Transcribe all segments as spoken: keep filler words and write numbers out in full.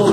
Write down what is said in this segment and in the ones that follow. I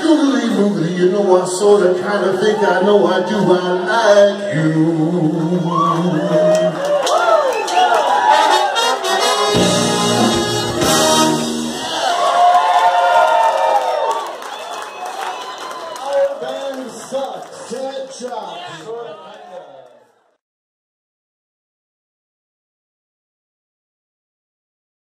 could believe, you know, I sort of kind of think I know I do, I like you. Set, drop, short.